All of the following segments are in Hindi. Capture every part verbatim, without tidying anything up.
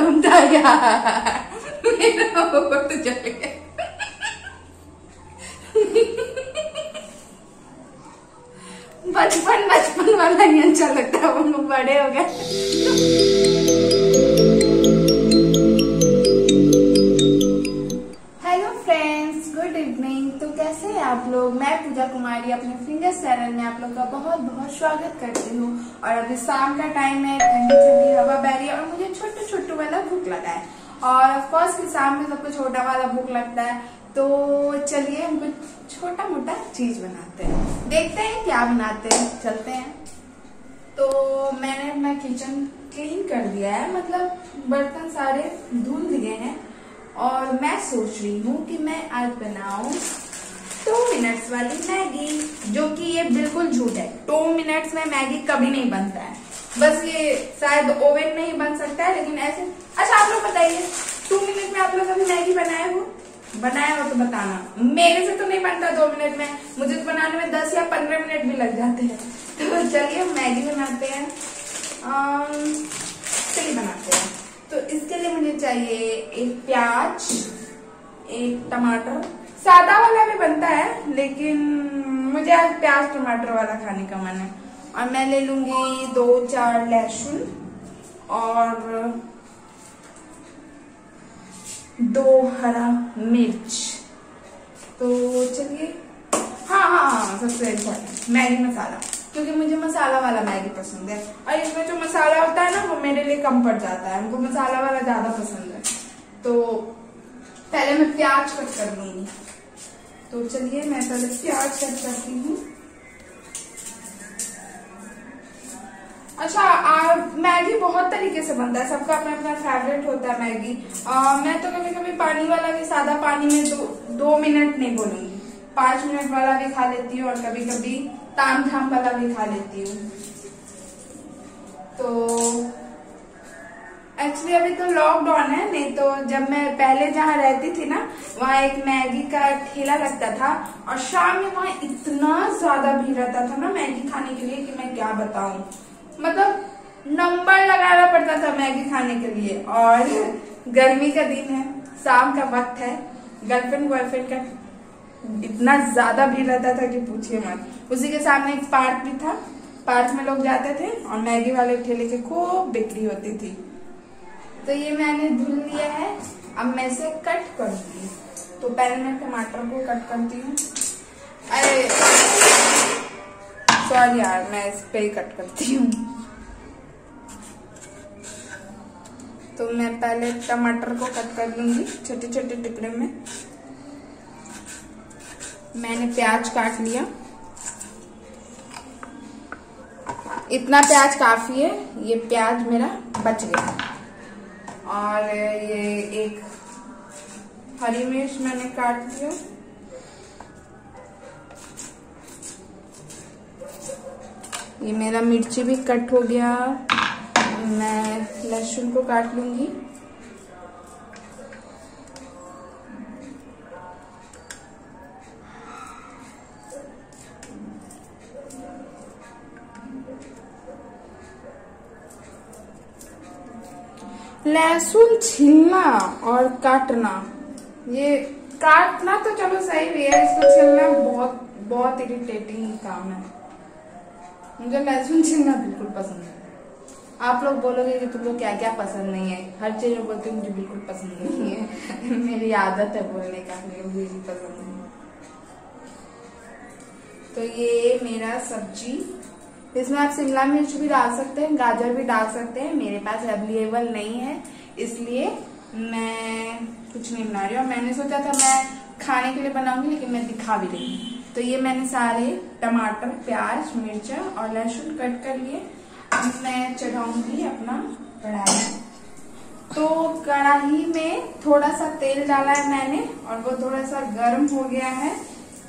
ढूंढता गया, मेरा ऊपर तो चले गया। बचपन बचपन वाला ही अच्छा लगता है, वो लोग बड़े हो गए। आप लोग, मैं पूजा कुमारी अपने फिंगर्स चैनल में आप लोग का बहुत बहुत स्वागत करती हूँ। और अभी शाम का टाइम है, ठंडी ठंडी हवा बह रही है और मुझे छोटू छोटू वाला भूख लगा है। और फर्स्ट शाम में सबको छोटा वाला भूख लगता है, तो चलिए हम कुछ छोटा मोटा चीज बनाते हैं, देखते हैं क्या बनाते हैं, चलते हैं। तो मैंने अपना किचन क्लीन कर दिया है, मतलब बर्तन सारे धुल दिए हैं। और मैं सोच रही हूँ कि मैं आज बनाऊँ टू मिनट्स वाली मैगी, जो कि ये बिल्कुल झूठ है। टू मिनट्स में मैगी कभी नहीं बनता है, बस ये शायद ओवन में ही बन सकता है, लेकिन ऐसे। अच्छा आप लोग बताइए, टू मिनट में आप लोग कभी मैगी बनाए हो? बनाया हो तो बताना। मेरे से तो नहीं बनता दो मिनट में, मुझे तो बनाने में दस या पंद्रह मिनट भी लग जाते हैं। तो चलिए मैगी बनाते हैं, चलिए बनाते हैं। तो इसके लिए मुझे चाहिए एक प्याज, एक टमाटर, सादा वाला भी बनता है, लेकिन मुझे आज प्याज टमाटर वाला खाने का मन है। और मैं ले लूंगी दो चार लहसुन और दो हरा मिर्च। तो चलिए, हाँ हाँ हाँ सबसे इम्पोर्टेंट मैगी मसाला, क्योंकि मुझे मसाला वाला मैगी पसंद है। और इसमें जो मसाला होता है ना, वो मेरे लिए कम पड़ जाता है, हमको मसाला वाला ज्यादा पसंद है। तो पहले मैं प्याज कट कर लूंगी। तो चलिए मैं पहले प्याज कट करती हूँ। अच्छा आ, मैगी बहुत तरीके से बनता है, सबका अपना अपना फेवरेट होता है मैगी। आ, मैं तो कभी कभी पानी वाला भी, सादा पानी में दो दो मिनट नहीं बोलूंगी, पांच मिनट वाला भी खा लेती हूँ और कभी कभी ताम झाम वाला भी खा लेती हूँ। तो एक्चुअली अभी तो लॉकडाउन है, नहीं तो जब मैं पहले जहाँ रहती थी ना, वहाँ एक मैगी का ठेला लगता था और शाम में वहाँ इतना ज्यादा भीड़ रहता था ना मैगी खाने के लिए कि मैं क्या बताऊं। मतलब नंबर लगाना पड़ता था मैगी खाने के लिए। और गर्मी का दिन है, शाम का वक्त है, गर्लफ्रेंड बॉयफ्रेंड का इतना ज्यादा भीड़ रहता था कि पूछिए मत। उसी के सामने एक पार्क भी था, पार्क में लोग जाते थे और मैगी वाले ठेले की खूब बिक्री होती थी। तो ये मैंने धुल लिया है, अब मैं इसे कट करती हूँ। तो पहले मैं टमाटर को कट करती हूँ। अरे सॉरी यार, मैं इस पे ही कट करती हूँ। तो मैं पहले टमाटर को कट कर लूंगी छोटे छोटे टुकड़े में। मैंने प्याज काट लिया, इतना प्याज काफी है। ये प्याज मेरा बच गया। और ये एक हरी मिर्च मैंने काट लिया। ये मेरा मिर्ची भी कट हो गया। मैं लहसुन को काट लूंगी। लहसुन छीलना और काटना, ये काटना तो चलो सही भी है, इसको छीलना बहुत बहुत इरिटेटिंग काम है। मुझे लहसुन छीलना बिल्कुल पसंद है। आप लोग बोलोगे कि तुमको क्या क्या पसंद नहीं है, हर चीज में बोलती हूँ मुझे बिल्कुल पसंद नहीं है। मेरी आदत है बोलने का, मुझे बिल्कुल पसंद नहीं है। तो ये मेरा सब्जी, इसमें आप शिमला मिर्च भी डाल सकते हैं, गाजर भी डाल सकते हैं। मेरे पास अवेलेबल नहीं है, इसलिए मैं कुछ नहीं बना रही हूँ। मैंने सोचा था मैं खाने के लिए बनाऊंगी, लेकिन मैं दिखा भी रही हूँ। तो ये मैंने सारे टमाटर, प्याज, मिर्चा और लहसुन कट कर लिए। अब मैं चढ़ाऊंगी अपना कढ़ाई। तो कढ़ाई में थोड़ा सा तेल डाला है मैंने और वो थोड़ा सा गर्म हो गया है।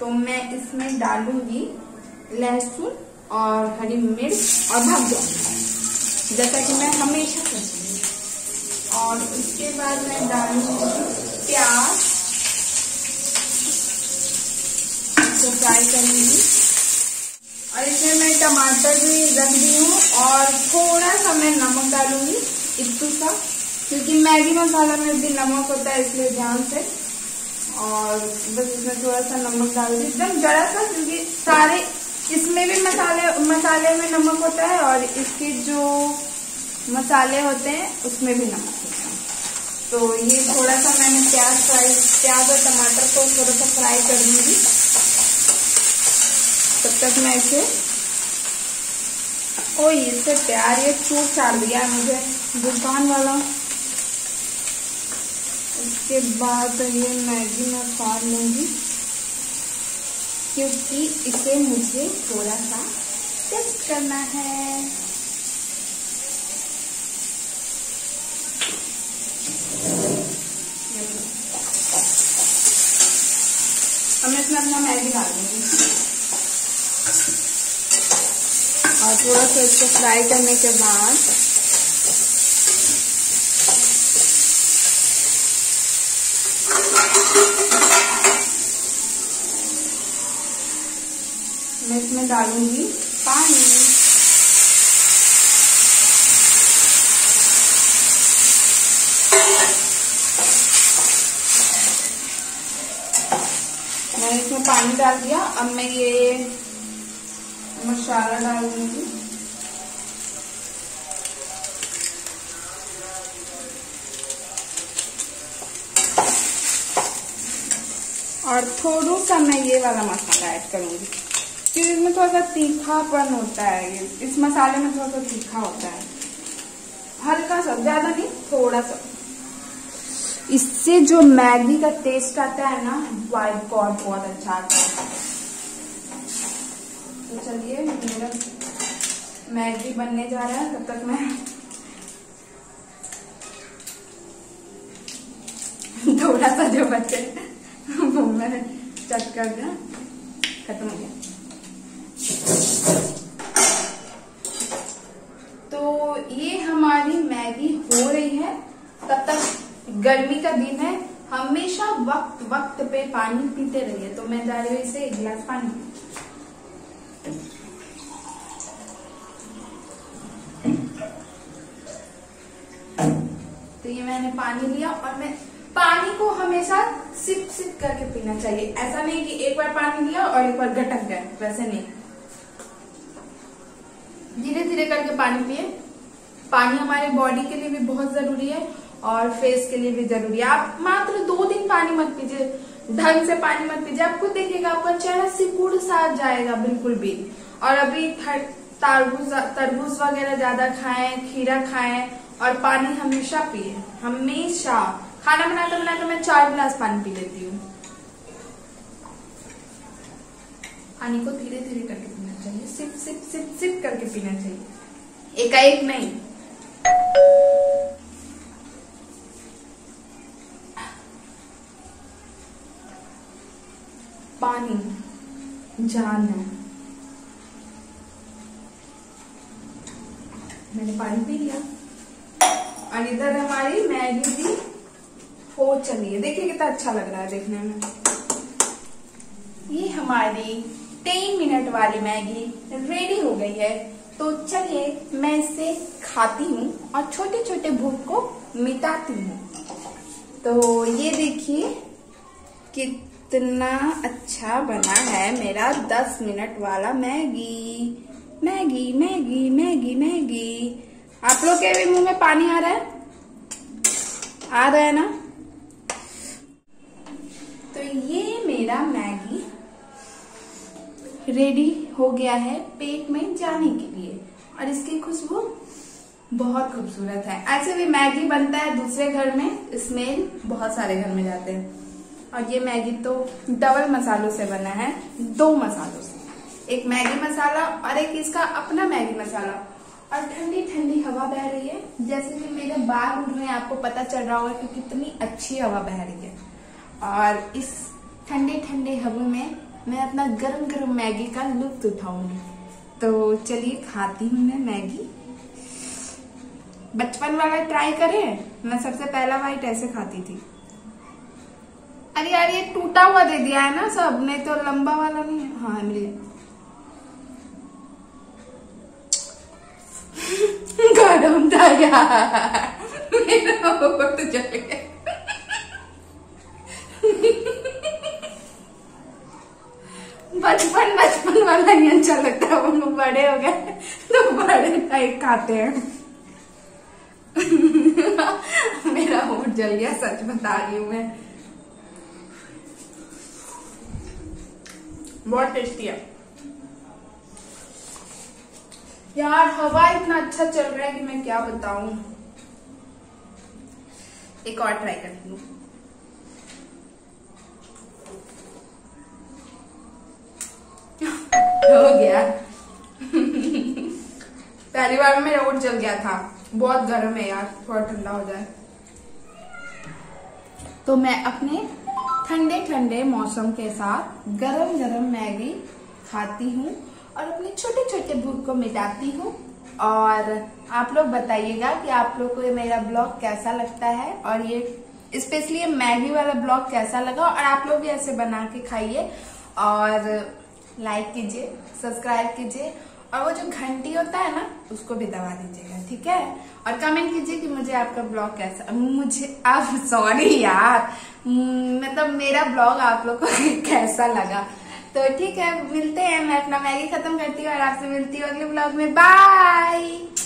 तो मैं इसमें डालूंगी लहसुन और हरी मिर्च और भग जाऊंगी, जैसा कि मैं हमेशा करती हूँ। और उसके बाद मैं डालूंगी प्याज, इसको फ्राई करूंगी। और इसमें मैं टमाटर भी रख दी हूँ और थोड़ा सा मैं नमक डालूंगी, इत्तू सा। क्योंकि मैगी मसाला में भी नमक होता है, इसलिए ध्यान से। और बस इसमें थोड़ा सा नमक डाल दी, एकदम जरा सा, क्योंकि सारे इसमें भी मसाले मसाले में नमक होता है और इसके जो मसाले होते हैं उसमें भी नमक होता है। तो ये थोड़ा सा मैंने प्याज फ्राई प्याज और टमाटर को थोड़ा सा फ्राई कर दूंगी। तब तक मैं इसे, ओ इससे प्यार ये छूट छाड़ दिया मुझे दुकान वाला। इसके बाद ये मैगी मैं फाड़ लूंगी, क्योंकि इसे मुझे थोड़ा सा टेस्ट करना है। अब मैं इसमें अपना मैगी डाल दूंगी और थोड़ा सा इसको फ्राई करने के बाद मैं इसमें डालूंगी पानी। मैंने इसमें पानी डाल दिया। अब मैं ये मसाला डाल दूंगी। और थोड़ा सा मैं ये वाला मसाला ऐड करूंगी, क्योंकि इसमें थोड़ा सा तीखापन होता है, इस मसाले में थोड़ा सा तीखा होता है, हल्का सा, ज्यादा नहीं, थोड़ा सा। इससे जो मैगी का टेस्ट आता है ना, वाई गॉड बहुत अच्छा आता है। तो चलिए मेरा मैगी बनने जा रहा है, तब तक मैं थोड़ा सा जो बचे वो मैंने चट कर दिया, खत्म हो गया। तो ये हमारी मैगी हो रही है। तब तक गर्मी का दिन है, हमेशा वक्त वक्त पे पानी पीते रहिए। तो मैं जा रही हूँ इसे एक गिलास पानी। तो ये मैंने पानी लिया, और मैं पानी को हमेशा सिप सिप करके पीना चाहिए। ऐसा नहीं कि एक बार पानी लिया और एक बार घटक गए, वैसे नहीं, धीरे धीरे करके पानी पिए। पानी हमारे बॉडी के लिए भी बहुत जरूरी है और फेस के लिए भी जरूरी है। आप मात्र दो दिन पानी मत पीजिए, ढंग से पानी मत पीजिए, आप खुद देखिएगा आपका चेहरा सिकुड़ सा जाएगा बिल्कुल भी। और अभी तरबूज तरबूज वगैरह ज्यादा खाएं, खीरा खाएं और पानी हमेशा पिए, हमेशा। खाना बनाते बनाते मैं चार गिलास पानी पी लेती हूँ। पानी को धीरे धीरे करके पीना चाहिए, सिप सिप सिप सिप करके पीना चाहिए, एकाएक नहीं। पानी जान है। मैंने पानी पी लिया और इधर हमारी मैगी भी हो चलिए। देखिए कितना अच्छा लग रहा है देखने में। ये हमारी तीन मिनट वाली मैगी रेडी हो गई है। तो चलिए मैं इसे खाती हूँ और छोटे छोटे भूख को मिटाती हूँ। तो ये देखिए कितना अच्छा बना है मेरा दस मिनट वाला Maggi Maggi Maggi Maggi Maggi. आप लोग के भी मुंह में पानी आ रहा है आ रहा है ना? ये मेरा मैगी रेडी हो गया है पेट में जाने के लिए, और इसकी खुशबू बहुत खूबसूरत है। ऐसे भी मैगी बनता है दूसरे घर में, स्मेल बहुत सारे घर में जाते हैं। और ये मैगी तो डबल मसालों से बना है, दो मसालों से, एक मैगी मसाला और एक इसका अपना मैगी मसाला। और ठंडी ठंडी हवा बह रही है, जैसे कि मेरे बाल उड़ रहे हैं, आपको पता चल रहा होगा कि कितनी अच्छी हवा बह रही है। और इस ठंडे ठंडे हवा में मैं अपना गरम गरम मैगी का लुत्फ उठाऊंगी। तो चलिए खाती हूँ मैं मैगी। बचपन वाला ट्राई करें, मैं सबसे पहला वाइट ऐसे खाती थी। अरे यार ये टूटा हुआ दे दिया है ना सब, नहीं तो लंबा वाला नहीं। हाँ मिल गया। गरम था यार। मेरा ऊपर तो चले गए। बचपन बचपन वाला नहीं अच्छा लगता है, वो बड़े हो गए तो बड़े टाइप खाते हैं। मेरा होंठ जल गया, सच बता रही हूँ मैं। बहुत टेस्टी है यार। हवा इतना अच्छा चल रहा है कि मैं क्या बताऊं। एक और ट्राई करती हूँ। हो गया। पहली बार में मेरा होंठ जल गया था। बहुत गर्म है यार, थोड़ा ठंडा हो जाए। तो मैं अपने ठंडे ठंडे मौसम के साथ गरम गरम मैगी खाती हूँ और अपने छोटे छोटे भूख को मिटाती हूँ। और आप लोग बताइएगा कि आप लोग को ये मेरा ब्लॉग कैसा लगता है, और ये स्पेशली मैगी वाला ब्लॉग कैसा लगा। और आप लोग भी ऐसे बना के खाइए और लाइक कीजिए, सब्सक्राइब कीजिए, और वो जो घंटी होता है ना उसको भी दबा दीजिएगा, ठीक है। और कमेंट कीजिए कि मुझे आपका ब्लॉग कैसा मुझे आप सॉरी यार मतलब मेरा ब्लॉग आप लोग को कैसा लगा। तो ठीक है, मिलते हैं। मैं अपना मैगी खत्म करती हूँ और आपसे मिलती हूँ अगले ब्लॉग में। बाय।